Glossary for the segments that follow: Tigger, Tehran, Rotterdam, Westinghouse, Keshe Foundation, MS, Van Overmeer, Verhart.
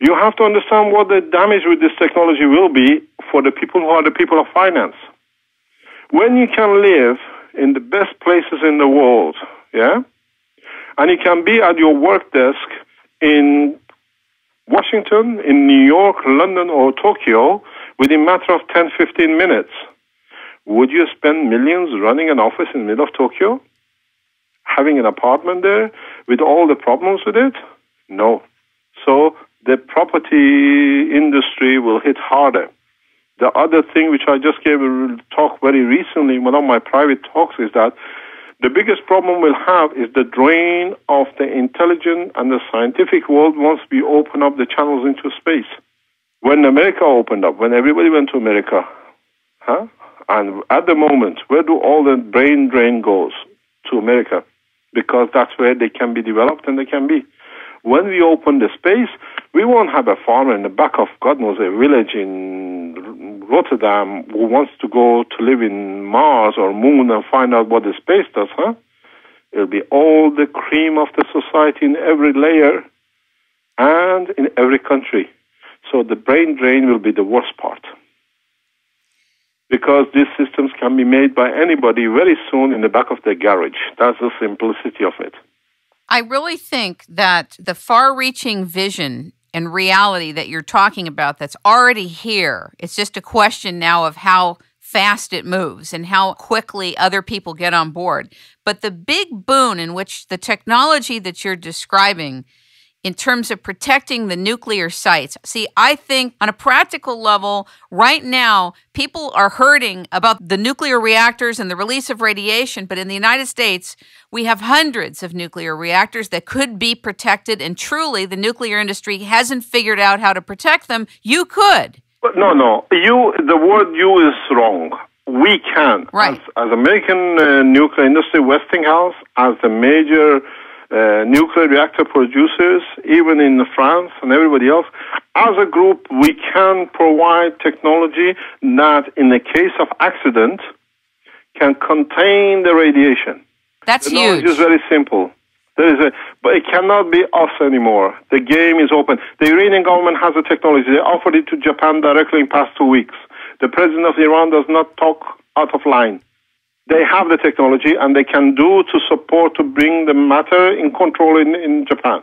You have to understand what the damage with this technology will be for the people who are the people of finance. When you can live in the best places in the world, yeah, and you can be at your work desk in Washington, in New York, London, or Tokyo within a matter of 10, 15 minutes, would you spend millions running an office in the middle of Tokyo, having an apartment there with all the problems with it? No. So the property industry will hit harder. The other thing which I just gave a talk very recently in one of my private talks is that the biggest problem we'll have is the drain of the intelligent and the scientific world once we open up the channels into space. When America opened up, when everybody went to America, and at the moment, where do all the brain drain goes? To America, because that's where they can be developed and they can be. When we open the space, we won't have a farmer in the back of God knows a village in Rotterdam who wants to go to live in Mars or Moon and find out what the space does, huh? It'll be all the cream of the society in every layer and in every country. So the brain drain will be the worst part. Because these systems can be made by anybody very soon in the back of their garage. That's the simplicity of it. I really think that the far-reaching vision and reality that you're talking about that's already here, it's just a question now of how fast it moves and how quickly other people get on board. But the big boon in which the technology that you're describing in terms of protecting the nuclear sites. See, I think on a practical level, right now, people are hurting about the nuclear reactors and the release of radiation, but in the United States, we have hundreds of nuclear reactors that could be protected, and truly, the nuclear industry hasn't figured out how to protect them. You could. But no. The word you is wrong. We can. Right. As American nuclear industry, Westinghouse, as the major nuclear reactor producers, even in France and everybody else, as a group, we can provide technology that, in the case of accident, can contain the radiation. That's huge. It's very simple. But it cannot be us anymore. The game is open. The Iranian government has the technology. They offered it to Japan directly in the past 2 weeks. The president of Iran does not talk out of line. They have the technology, and they can do to support to bring the matter in control in Japan.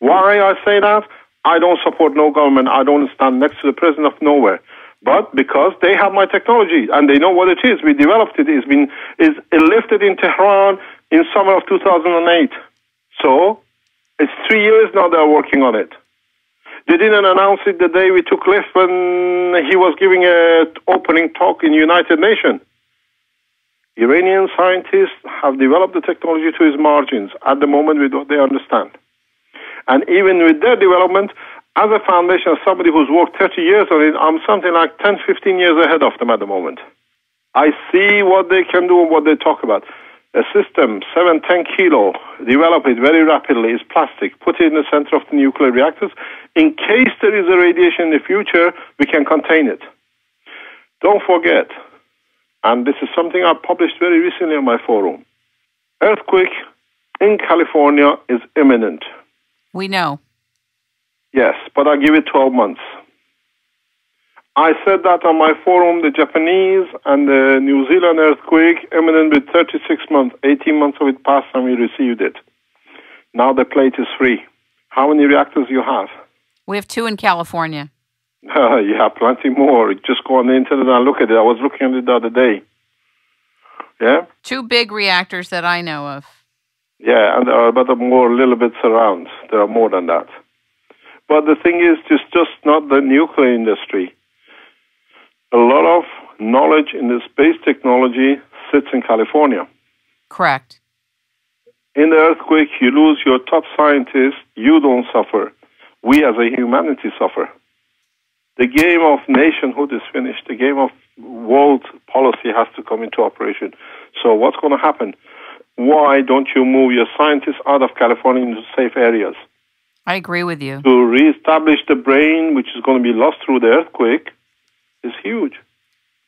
Why I say that? I don't support no government. I don't stand next to the president of nowhere. But because they have my technology, and they know what it is. We developed it. It's lifted in Tehran in summer of 2008. So it's 3 years now they're working on it. They didn't announce it the day we took lift when he was giving an opening talk in United Nations. Iranian scientists have developed the technology to its margins at the moment with what they understand. And even with their development, as a foundation, as somebody who's worked 30 years on it, I'm something like 10, 15 years ahead of them at the moment. I see what they can do and what they talk about. A system, 7, 10 kilo, develop it very rapidly, is plastic, put it in the center of the nuclear reactors. In case there is a radiation in the future, we can contain it. Don't forget, and this is something I published very recently on my forum. Earthquake in California is imminent. We know. Yes, but I give it 12 months. I said that on my forum, the Japanese and the New Zealand earthquake, imminent with 36 months, 18 months of it passed and we received it. Now the plate is free. How many reactors do you have? We have 2 in California. Yeah, plenty more. Just go on the internet and look at it. I was looking at it the other day. Yeah? 2 big reactors that I know of. Yeah, and there are about more little bits around. There are more than that. But the thing is, it's just not the nuclear industry. A lot of knowledge in the space technology sits in California. Correct. In the earthquake, you lose your top scientists. You don't suffer. We as a humanity suffer. The game of nationhood is finished. The game of world policy has to come into operation. So what's going to happen? Why don't you move your scientists out of California into safe areas? I agree with you. To reestablish the brain, which is going to be lost through the earthquake, is huge.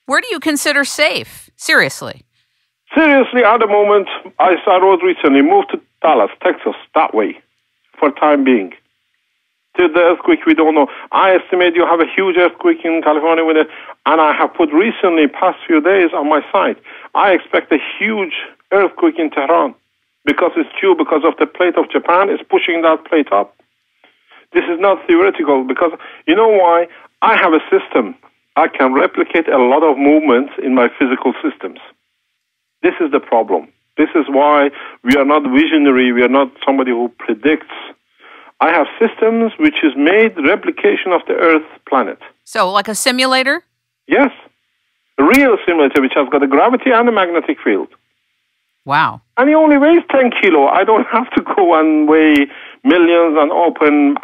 Where do you consider safe? Seriously. Seriously, at the moment, I wrote recently, moved to Dallas, Texas, that way, for the time being. predicted the earthquake, we don't know. I estimate you have a huge earthquake in California with it, and I have put recently, past few days, on my site, I expect a huge earthquake in Tehran because it's due because of the plate of Japan is pushing that plate up. This is not theoretical because, you know why? I have a system. I can replicate a lot of movements in my physical systems. This is the problem. This is why we are not visionary. We are not somebody who predicts. I have systems which is made replication of the Earth planet. So like a simulator? Yes. A real simulator which has got a gravity and a magnetic field. Wow. And it only weighs 10 kilo. I don't have to go and weigh millions and open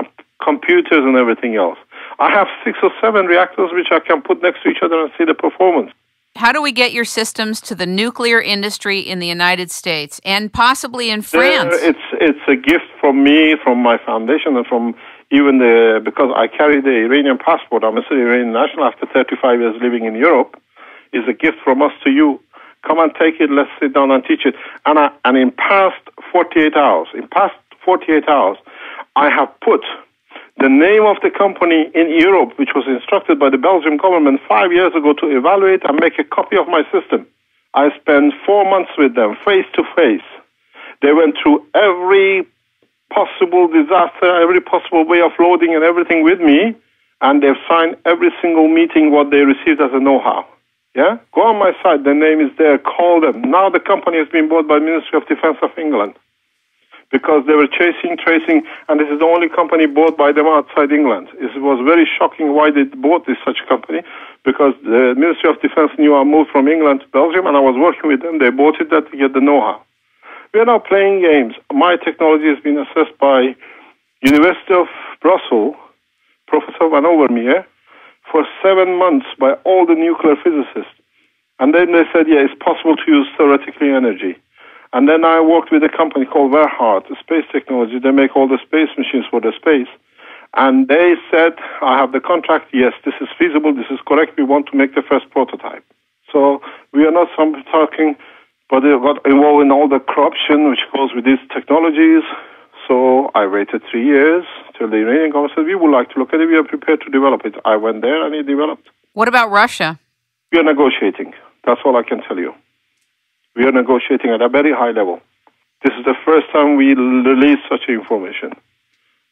computers and everything else. I have 6 or 7 reactors which I can put next to each other and see the performance. How do we get your systems to the nuclear industry in the United States and possibly in France? It's a gift from me, from my foundation, and from even the... Because I carry the Iranian passport. I'm a Syrian Iranian national after 35 years living in Europe. It's a gift from us to you. Come and take it. Let's sit down and teach it. And in past 48 hours, I have put the name of the company in Europe, which was instructed by the Belgian government 5 years ago to evaluate and make a copy of my system. I spent 4 months with them, face to face. They went through every possible disaster, every possible way of loading and everything with me, and they've signed every single meeting what they received as a know-how. Yeah? Go on my site, the name is there, call them. Now the company has been bought by the Ministry of Defense of England, because they were tracing, and this is the only company bought by them outside England. It was very shocking why they bought such a company, because the Ministry of Defense knew I moved from England to Belgium, and I was working with them. They bought it to get the know-how. We are now playing games. My technology has been assessed by University of Brussels, Professor Van Overmeer, for 7 months by all the nuclear physicists. And then they said, yeah, it's possible to use theoretically energy. And then I worked with a company called Verhart, Space Technology. They make all the space machines for the space. And they said, I have the contract. Yes, this is feasible. This is correct. We want to make the first prototype. So we are not talking, but it got involved in all the corruption which goes with these technologies. So I waited 3 years till the Iranian government said, we would like to look at it. We are prepared to develop it. I went there and it developed. What about Russia? We are negotiating. That's all I can tell you. We are negotiating at a very high level. This is the first time we release such information.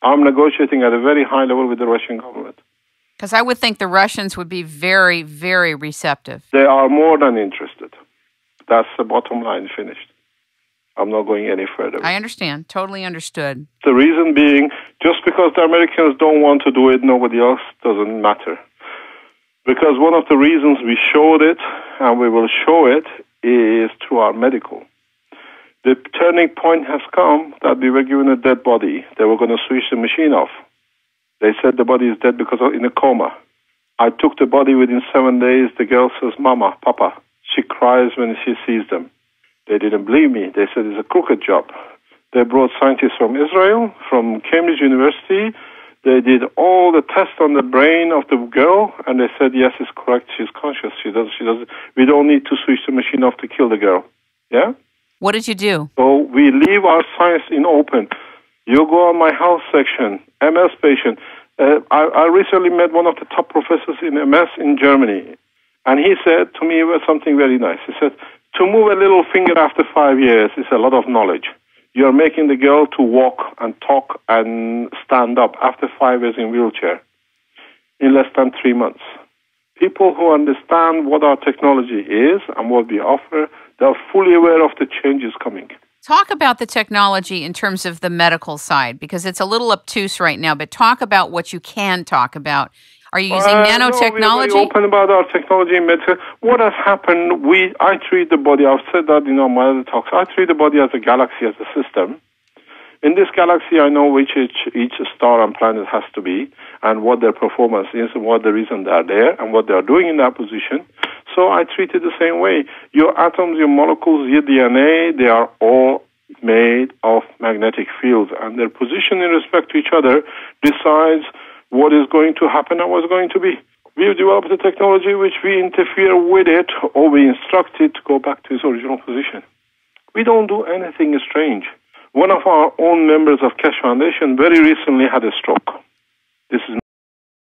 I'm negotiating at a very high level with the Russian government. Because I would think the Russians would be very, very receptive. They are more than interested. That's the bottom line, finished. I'm not going any further. I understand. Totally understood. The reason being, just because the Americans don't want to do it, nobody else doesn't matter. Because one of the reasons we showed it, and we will show it, is through our medical. The turning point has come that we were given a dead body. They were going to switch the machine off. They said the body is dead because of in a coma. I took the body within 7 days. The girl says, Mama, Papa. She cries when she sees them. They didn't believe me. They said it's a crooked job. They brought scientists from Israel, from Cambridge University. They did all the tests on the brain of the girl, and they said, yes, it's correct, she's conscious. She does. We don't need to switch the machine off to kill the girl. Yeah? What did you do? So we leave our science in open. You go on my health section, MS patient. I recently met one of the top professors in MS in Germany, and he said to me something very nice. He said, to move a little finger after 5 years is a lot of knowledge. You're making the girl to walk and talk and stand up after 5 years in wheelchair in less than 3 months. People who understand what our technology is and what we offer, they're fully aware of the changes coming. Talk about the technology in terms of the medical side, because it's a little obtuse right now, but talk about what you can talk about. Are you using nanotechnology? No, we're very open about our technology in medicine. What has happened, I treat the body, I've said that in my other talks, I treat the body as a galaxy, as a system. In this galaxy, I know which each star and planet has to be, and what their performance is, and what the reason they are there, and what they are doing in that position. So I treat it the same way. Your atoms, your molecules, your DNA, they are all made of magnetic fields, and their position in respect to each other decides what is going to happen and what's going to be. We've developed a technology which we interfere with it or we instruct it to go back to its original position. We don't do anything strange. One of our own members of Keshe Foundation very recently had a stroke. This is